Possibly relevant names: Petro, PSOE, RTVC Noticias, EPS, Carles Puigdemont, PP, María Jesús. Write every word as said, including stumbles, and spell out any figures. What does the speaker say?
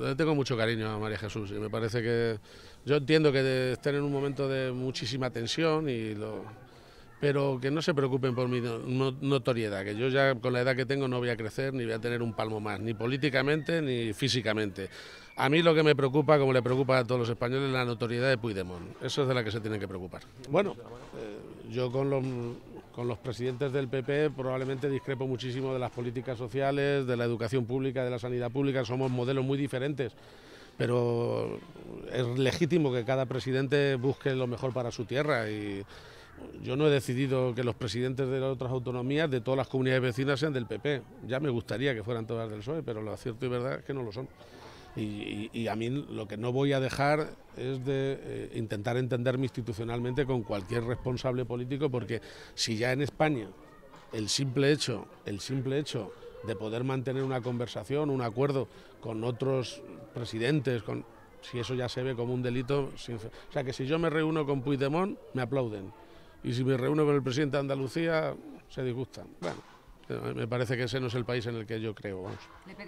le tengo mucho cariño a María Jesús y me parece que... Yo entiendo que estén en un momento de muchísima tensión, y lo, pero que no se preocupen por mi no, no, notoriedad, que yo ya con la edad que tengo no voy a crecer ni voy a tener un palmo más, ni políticamente ni físicamente. A mí lo que me preocupa, como le preocupa a todos los españoles, es la notoriedad de Puigdemont. Eso es de la que se tienen que preocupar. Bueno, eh, yo con los... Con los presidentes del P P probablemente discrepo muchísimo de las políticas sociales, de la educación pública, de la sanidad pública. Somos modelos muy diferentes, pero es legítimo que cada presidente busque lo mejor para su tierra. Y yo no he decidido que los presidentes de las otras autonomías, de todas las comunidades vecinas, sean del P P. Ya me gustaría que fueran todas del P S O E, pero lo cierto y verdad es que no lo son. Y, y, y a mí lo que no voy a dejar es de eh, intentar entenderme institucionalmente con cualquier responsable político, porque si ya en España el simple hecho, el simple hecho de poder mantener una conversación, un acuerdo con otros presidentes, con, si eso ya se ve como un delito, sin, o sea que si yo me reúno con Puigdemont me aplauden, y si me reúno con el presidente de Andalucía se disgustan. Bueno, me parece que ese no es el país en el que yo creo, vamos.